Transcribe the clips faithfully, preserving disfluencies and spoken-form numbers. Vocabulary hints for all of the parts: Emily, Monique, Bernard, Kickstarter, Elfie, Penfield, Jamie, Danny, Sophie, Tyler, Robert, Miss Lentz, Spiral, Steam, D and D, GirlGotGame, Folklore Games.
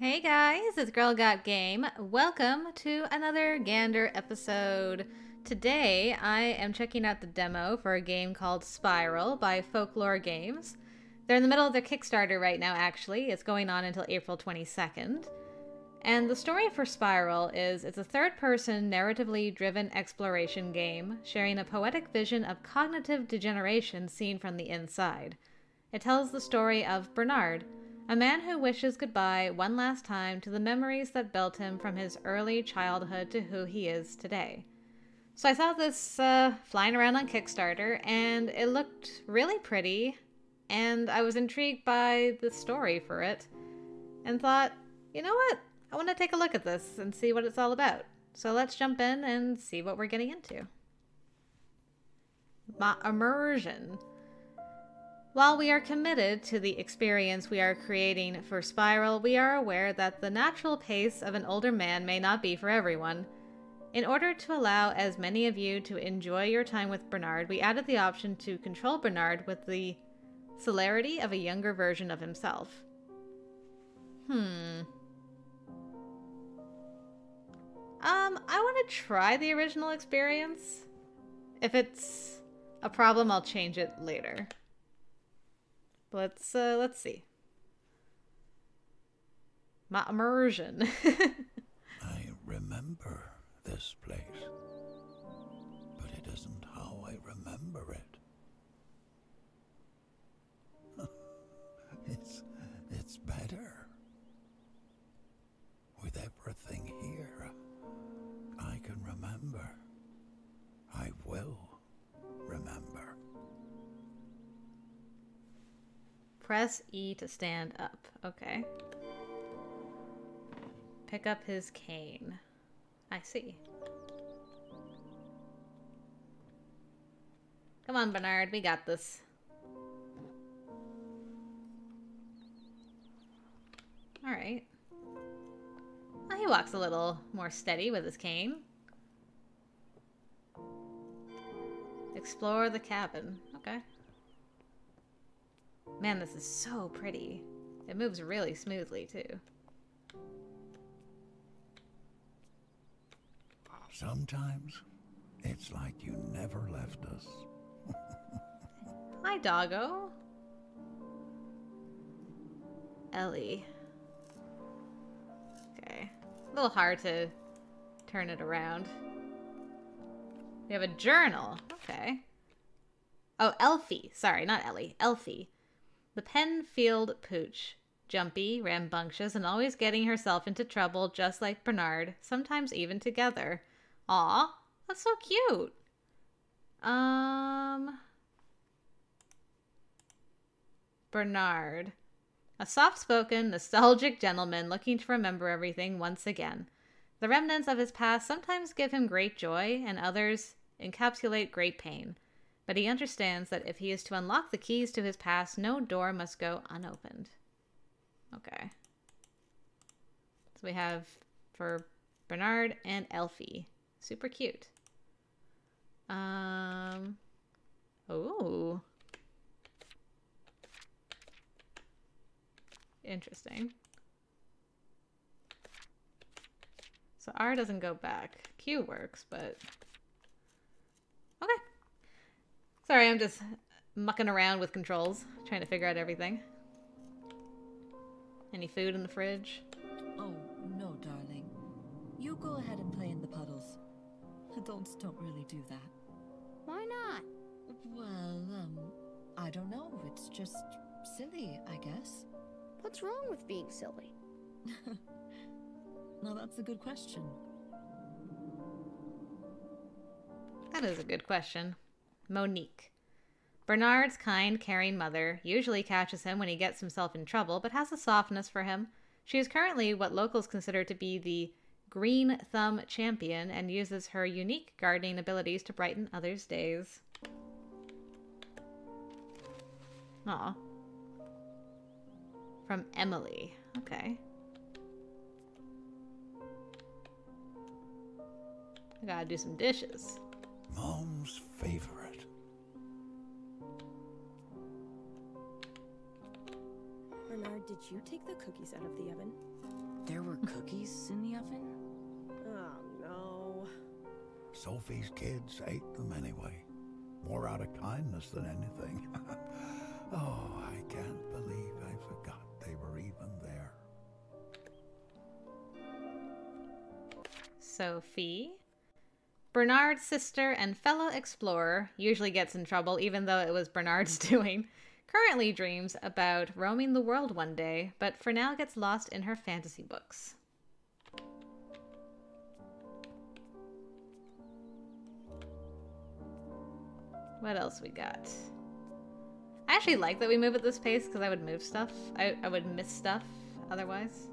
Hey guys, it's Girl Got Game. Welcome to another Gander episode. Today I am checking out the demo for a game called Spiral by Folklore Games. They're in the middle of their Kickstarter right now, actually. It's going on until April twenty-second. And the story for Spiral is it's a third-person, narratively driven exploration game sharing a poetic vision of cognitive degeneration seen from the inside. It tells the story of Bernard, a man who wishes goodbye one last time to the memories that built him from his early childhood to who he is today. So I saw this uh, flying around on Kickstarter, and it looked really pretty, and I was intrigued by the story for it, and thought, you know what? I want to take a look at this and see what it's all about. So let's jump in and see what we're getting into. My immersion. While we are committed to the experience we are creating for Spiral, we are aware that the natural pace of an older man may not be for everyone. In order to allow as many of you to enjoy your time with Bernard, we added the option to control Bernard with the celerity of a younger version of himself. Hmm. Um, I want to try the original experience. If it's a problem, I'll change it later. Let's, uh, let's see. My immersion. I remember this place, but it isn't how I remember it. it's, it's better. With everything here, I can remember. I will remember. Press E to stand up. Okay. Pick up his cane. I see. Come on, Bernard. We got this. All right. Well, he walks a little more steady with his cane. Explore the cabin. Okay. Man, this is so pretty. It moves really smoothly, too. Sometimes, it's like you never left us. Hi, doggo. Ellie. Okay. A little hard to turn it around. We have a journal. Okay. Oh, Elfie. Sorry, not Ellie. Elfie. The Penfield pooch. Jumpy, rambunctious, and always getting herself into trouble just like Bernard, sometimes even together. Aw, that's so cute. Um... Bernard. A soft-spoken, nostalgic gentleman looking to remember everything once again. The remnants of his past sometimes give him great joy, and others encapsulate great pain. But he understands that if he is to unlock the keys to his past, no door must go unopened. Okay. So we have for Bernard and Elfie. Super cute. Um. Ooh. Interesting. So R doesn't go back. Q works, but... Okay. Sorry, I'm just mucking around with controls, trying to figure out everything. Any food in the fridge? Oh, no, darling. You go ahead and play in the puddles. Adults don't really do that. Why not? Well, um, I don't know. It's just silly, I guess. What's wrong with being silly? Now that's a good question. That is a good question. Monique. Bernard's kind, caring mother usually catches him when he gets himself in trouble, but has a softness for him. She is currently what locals consider to be the Green Thumb champion and uses her unique gardening abilities to brighten others' days. Aw. From Emily. Okay. I gotta do some dishes. Mom's favorite. Bernard, did you take the cookies out of the oven? There were cookies in the oven? Oh, no. Sophie's kids ate them anyway. More out of kindness than anything. Oh, I can't believe I forgot they were even there. Sophie, Bernard's sister and fellow explorer, usually gets in trouble even though it was Bernard's doing. Currently dreams about roaming the world one day, but for now gets lost in her fantasy books. What else we got? I actually like that we move at this pace because I would move stuff. I, I would miss stuff otherwise.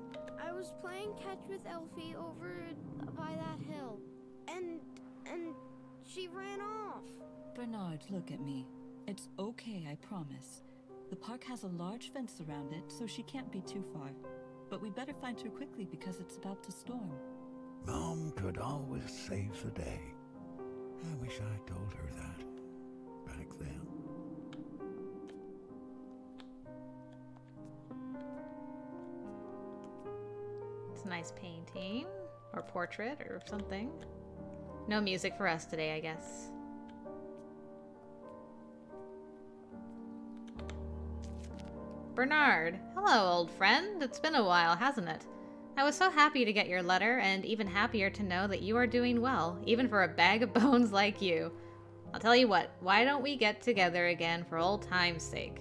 I was playing catch with Elfie over by that hill, and and she ran off. Bernard, look at me. It's okay, I promise. The park has a large fence around it, so she can't be too far. But we better find her quickly because it's about to storm. Mom could always save the day. I wish I told her that back then. It's a nice painting, or portrait, or something. No music for us today, I guess. Bernard. Hello, old friend. It's been a while, hasn't it? I was so happy to get your letter, and even happier to know that you are doing well, even for a bag of bones like you. I'll tell you what, why don't we get together again for old time's sake?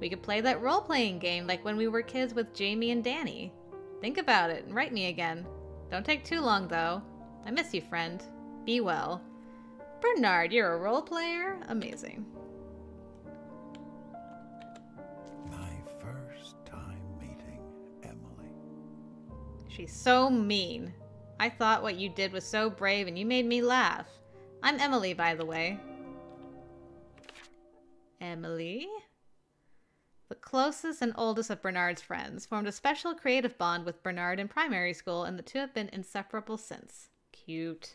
We could play that role-playing game like when we were kids with Jamie and Danny. Think about it and write me again. Don't take too long, though. I miss you, friend. Be well. Bernard, you're a role player? Amazing. She's so mean. I thought what you did was so brave and you made me laugh. I'm Emily, by the way. Emily? The closest and oldest of Bernard's friends, formed a special creative bond with Bernard in primary school, and the two have been inseparable since. Cute.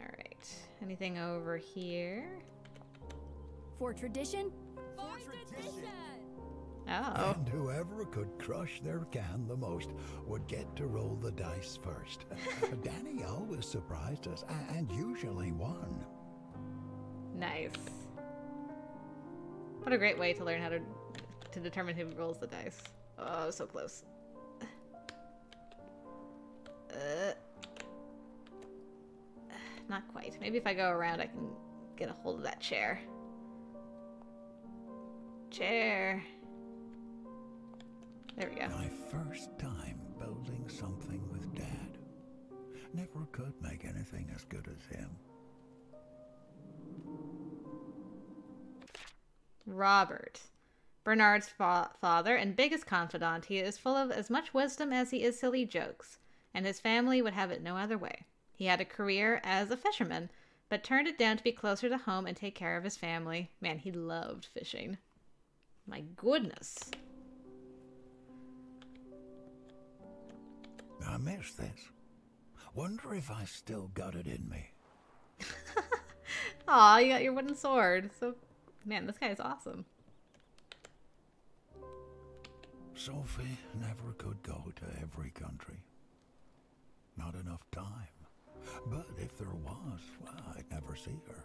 Alright. Anything over here? For tradition? For tradition! Oh. And whoever could crush their can the most would get to roll the dice first. Danny always surprised us, and usually won. Nice. What a great way to learn how to to determine who rolls the dice. Oh, so close. Uh, not quite. Maybe if I go around, I can get a hold of that chair. Chair. There we go. My first time building something with Dad. Never could make anything as good as him. Robert. Bernard's fa father and biggest confidant. He is full of as much wisdom as he is silly jokes, and his family would have it no other way. He had a career as a fisherman, but turned it down to be closer to home and take care of his family. Man, he loved fishing. My goodness. I miss this. Wonder if I still got it in me. Aw, you got your wooden sword. So, man, this guy is awesome. Sophie never could go to every country. Not enough time. But if there was, well, I'd never see her.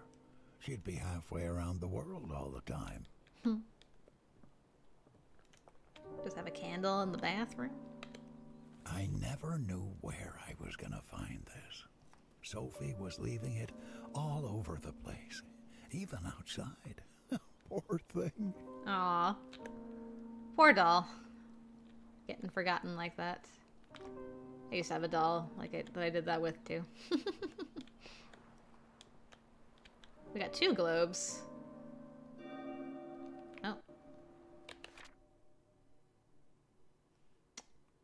She'd be halfway around the world all the time. Hmm. Just have a candle in the bathroom. I never knew where I was gonna find this. Sophie was leaving it all over the place, even outside. Poor thing. Aw. Poor doll. Getting forgotten like that. I used to have a doll like I, that I did that with, too. We got two globes.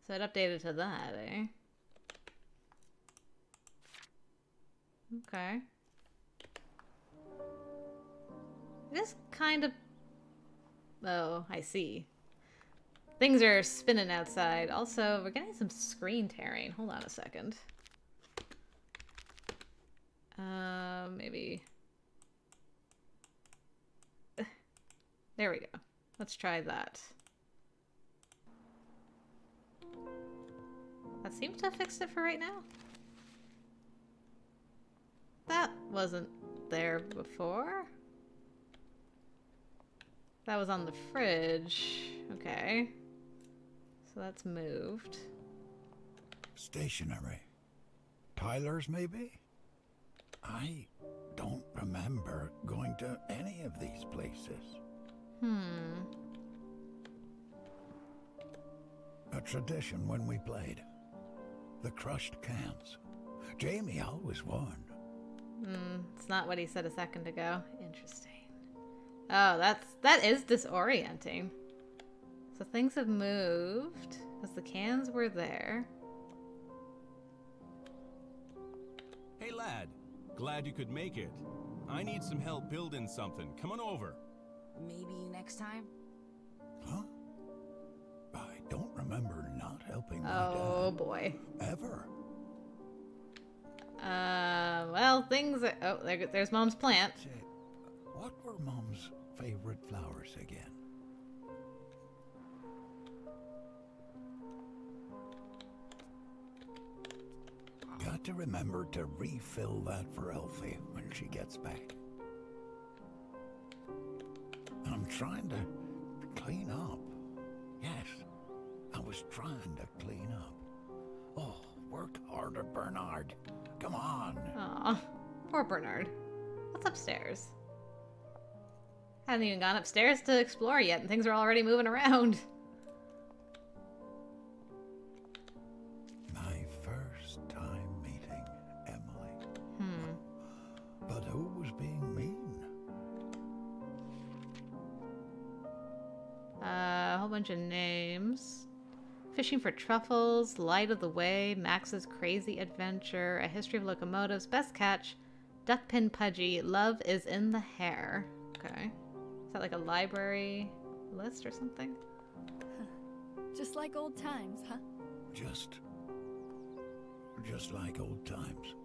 So it updated to that, eh? Okay. This kind of... Oh, I see. Things are spinning outside. Also, we're getting some screen tearing. Hold on a second. Uh, maybe... There we go. Let's try that. That seems to have fixed it for right now. That wasn't there before. That was on the fridge. Okay. So that's moved. Stationery. Tyler's maybe? I don't remember going to any of these places. Hmm. A tradition when we played. The crushed cans. Jamie always warned. Hmm. It's not what he said a second ago. Interesting. Oh, that's that is disorienting. So things have moved because the cans were there. Hey, lad. Glad you could make it. I need some help building something. Come on over. Maybe next time? Huh? I don't remember not helping my dad. Oh, boy. Ever. Uh, well, things are... Oh, there, there's Mom's plant. What were Mom's favorite flowers again? Got to remember to refill that for Elfie when she gets back. I'm trying to clean up. Yes, I was trying to clean up. Oh, work harder, Bernard. Come on. Aw, poor Bernard. What's upstairs? I haven't even gone upstairs to explore yet, and things are already moving around. My first time meeting Emily. Hmm. But who was being mean? Uh, a whole bunch of names. Fishing for Truffles, Light of the Way, Max's Crazy Adventure, A History of Locomotives, Best Catch, Duckpin Pudgy, Love is in the Hair. Okay. Is that like a library list or something? Huh. Just like old times, huh? Just... Just like old times.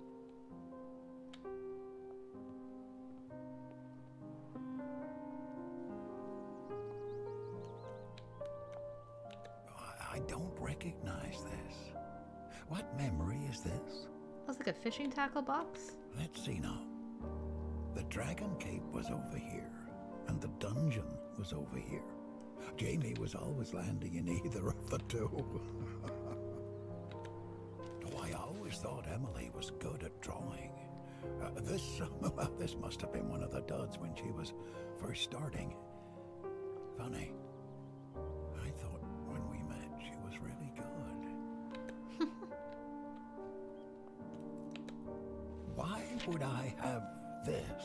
I, I don't recognize this. What memory is this? That's like a fishing tackle box? Let's see now. The Dragon Cape was over here. And the dungeon was over here. Jamie was always landing in either of the two. Oh, I always thought Emily was good at drawing. Uh, this, well, this must have been one of the duds when she was first starting. Funny. I thought when we met she was really good. Why would I have this?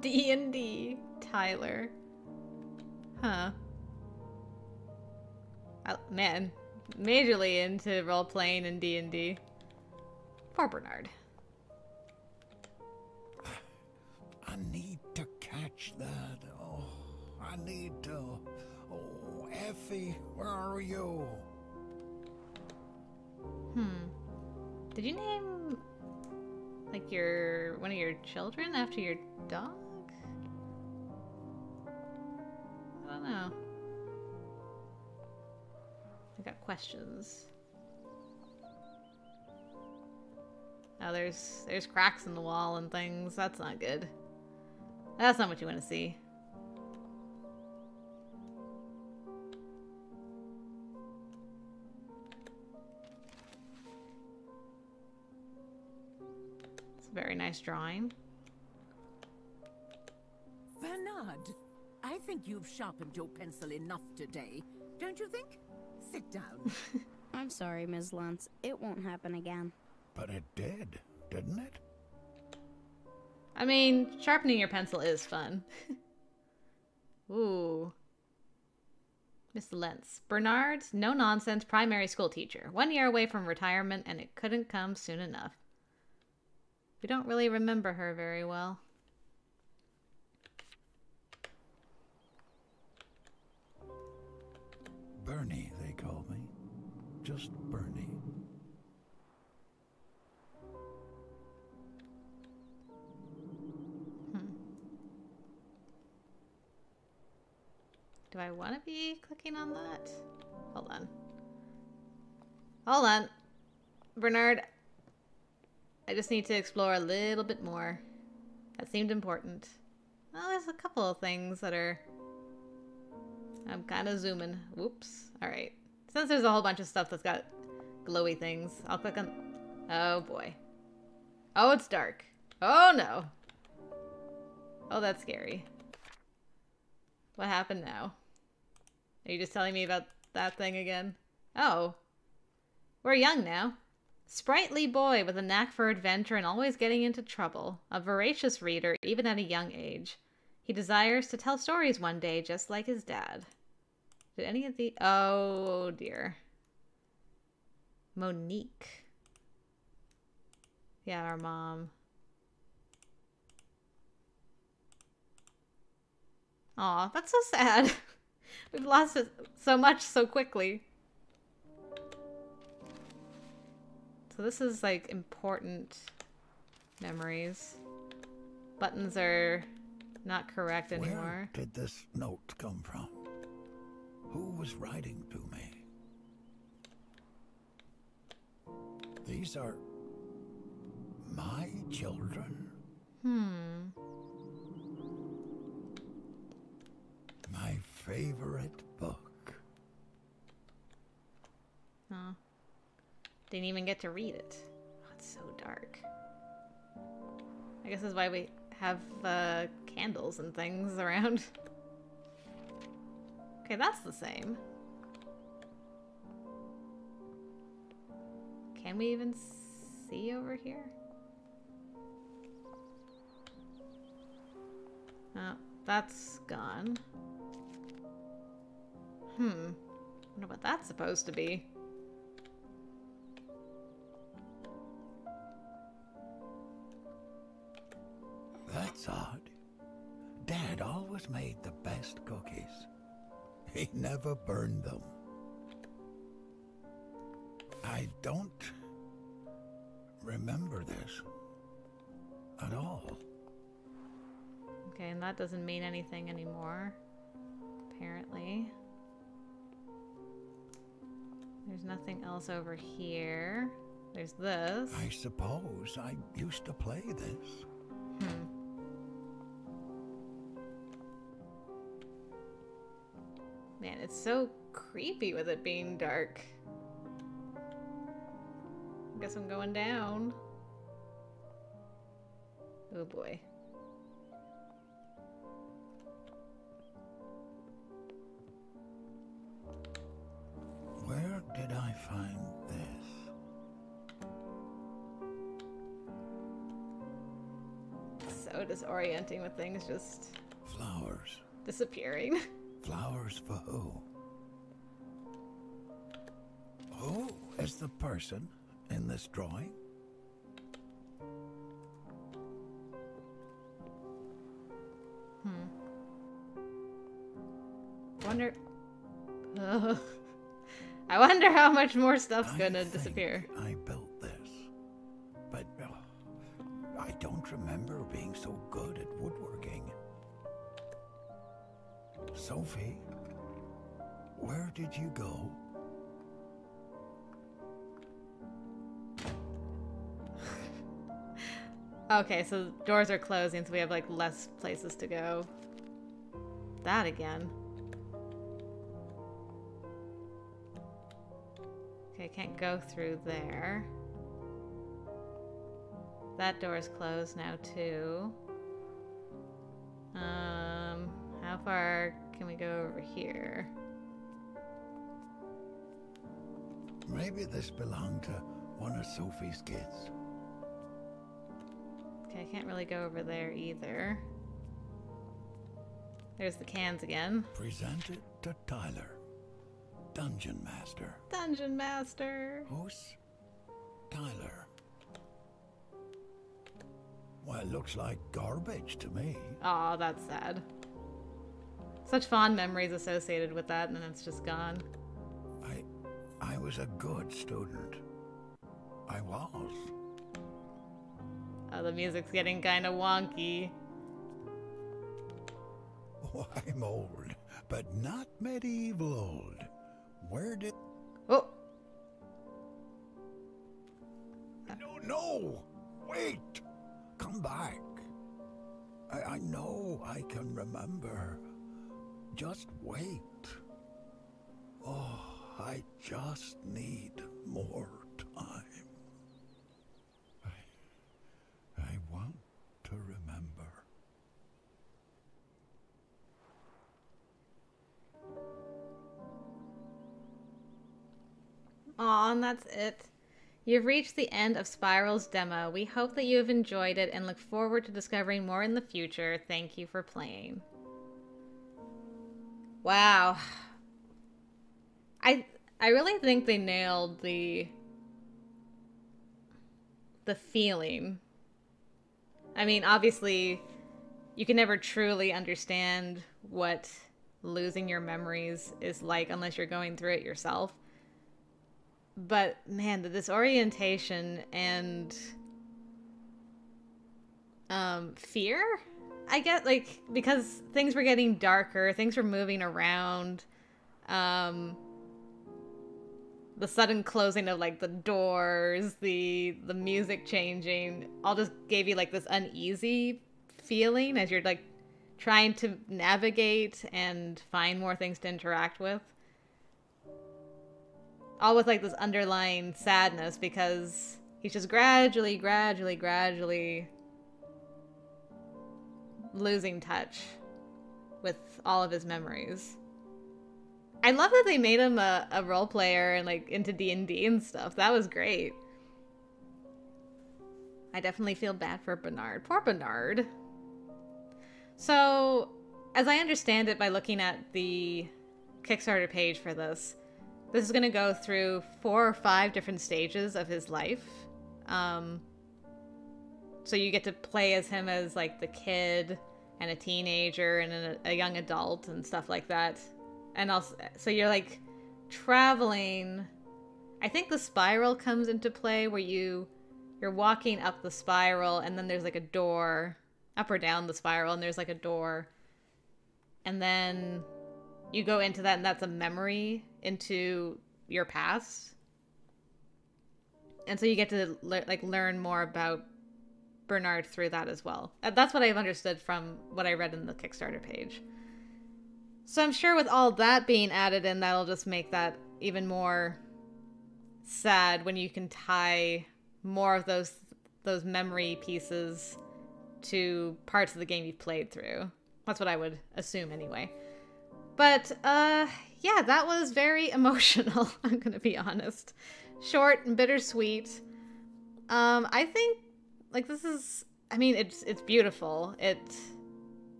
D and D. Tyler. Huh. Oh, man. Majorly into role-playing and D and D. Poor Bernard. I need to catch that. Oh, I need to... Oh, Effie, where are you? Hmm. Did you name, like, your... one of your children after your dog? I don't know. I got questions. Oh, there's there's cracks in the wall and things. That's not good. That's not what you want to see. It's a very nice drawing. Bernard. I think you've sharpened your pencil enough today, don't you think? Sit down. I'm sorry, Miss Lentz. It won't happen again. But it did, didn't it? I mean, sharpening your pencil is fun. Ooh. Miss Lentz. Bernard's no-nonsense primary school teacher. One year away from retirement, and it couldn't come soon enough. We don't really remember her very well. Bernie, they call me. Just Bernie. Hmm. Do I want to be clicking on that? Hold on. Hold on. Bernard, I just need to explore a little bit more. That seemed important. Well, there's a couple of things that are... I'm kind of zooming. Whoops. Alright. Since there's a whole bunch of stuff that's got glowy things, I'll click on... Oh, boy. Oh, it's dark. Oh, no. Oh, that's scary. What happened now? Are you just telling me about that thing again? Oh. We're young now. Sprightly boy with a knack for adventure and always getting into trouble. A voracious reader, even at a young age. He desires to tell stories one day, just like his dad. Did any of the... Oh, dear. Monique. Yeah, our mom. Aw, that's so sad. We've lost so much so quickly. So this is, like, important memories. Buttons are not correct anymore. Where did this note come from? Who was writing to me? These are my children? Hmm. My favorite book. Oh. Didn't even get to read it. Oh, it's so dark. I guess that's why we have uh, candles and things around. Okay, that's the same. Can we even see over here? Oh, that's gone. Hmm. I wonder what that's supposed to be. That's odd. Dad always made the best cookies. He never burned them. I don't remember this at all. Okay, and that doesn't mean anything anymore, apparently. There's nothing else over here. There's this. I suppose I used to play this. Hmm. Man, it's so creepy with it being dark. I guess I'm going down. Oh boy. Where did I find this? So disorienting with things just... Flowers. Disappearing. Flowers for who? Who is the person in this drawing? Hmm. Wonder... Ugh. I wonder how much more stuff's gonna I think disappear. I built this, but uh, I don't remember being so good at woodworking. Sophie, where did you go? Okay, so doors are closing, so we have like less places to go. That again. Okay, I can't go through there. That door is closed now too. Um, how far? Can we go over here? Maybe this belonged to one of Sophie's kids. Okay, I can't really go over there either. There's the cans again. Presented to Tyler, Dungeon Master. Dungeon Master! Who's Tyler? Well, it looks like garbage to me. Aw, that's sad. Such fond memories associated with that, and then it's just gone. I... I was a good student. I was. Oh, the music's getting kinda wonky. Oh, I'm old, but not medieval old. Where did... Oh! No! Wait! Come back. I, I know I can remember. Just wait. Oh, I just need more time. I, I want to remember. Aw, and that's it. You've reached the end of Spiral's demo. We hope that you have enjoyed it and look forward to discovering more in the future. Thank you for playing. Wow. I I really think they nailed the the feeling. I mean, obviously, you can never truly understand what losing your memories is like unless you're going through it yourself. But, man, the disorientation and um, fear, I guess, like, because things were getting darker, things were moving around, um, the sudden closing of, like, the doors, the, the music changing, all just gave you, like, this uneasy feeling as you're, like, trying to navigate and find more things to interact with. All with, like, this underlying sadness because he's just gradually, gradually, gradually losing touch with all of his memories. I love that they made him a, a role player and, like, into D and D and stuff. That was great. I definitely feel bad for Bernard. Poor Bernard. So, as I understand it by looking at the Kickstarter page for this, this is going to go through four or five different stages of his life. Um, so you get to play as him as, like, the kid and a teenager and a, a young adult and stuff like that. And also, so you're, like, traveling. I think the spiral comes into play where you, you're walking up the spiral and then there's, like, a door. Up or down the spiral and there's, like, a door. And then you go into that and that's a memory into your past. And so you get to le like learn more about Bernard through that as well. That's what I've understood from what I read in the Kickstarter page. So I'm sure with all that being added in, that'll just make that even more sad when you can tie more of those those memory pieces to parts of the game you've played through. That's what I would assume anyway. But, uh, yeah, that was very emotional, I'm gonna be honest. Short and bittersweet. Um, I think, like, this is, I mean, it's it's beautiful. It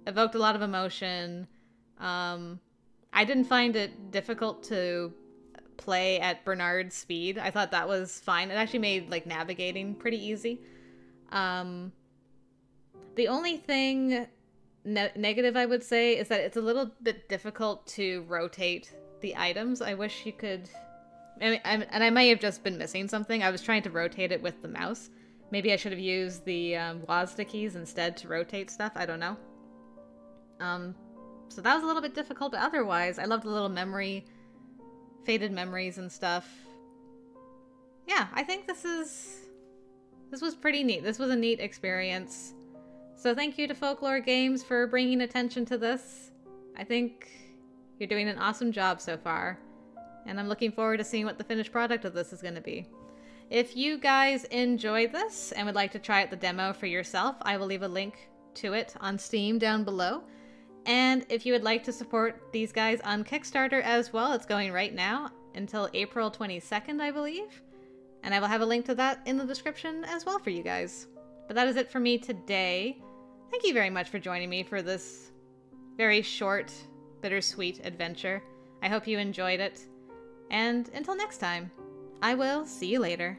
evoked a lot of emotion. Um, I didn't find it difficult to play at Bernard's speed. I thought that was fine. It actually made, like, navigating pretty easy. Um, the only thing Ne- negative, I would say, is that it's a little bit difficult to rotate the items. I wish you could... I mean, I'm, and I may have just been missing something. I was trying to rotate it with the mouse. Maybe I should have used the um, W A S D keys instead to rotate stuff. I don't know. Um, so that was a little bit difficult, but otherwise, I loved the little memory, faded memories and stuff. Yeah, I think this is... This was pretty neat. This was a neat experience. So thank you to Folklore Games for bringing attention to this. I think you're doing an awesome job so far, and I'm looking forward to seeing what the finished product of this is going to be. If you guys enjoyed this and would like to try out the demo for yourself, I will leave a link to it on Steam down below. And if you would like to support these guys on Kickstarter as well, it's going right now until April twenty-second, I believe. And I will have a link to that in the description as well for you guys. But that is it for me today. Thank you very much for joining me for this very short, bittersweet adventure. I hope you enjoyed it. And until next time, I will see you later.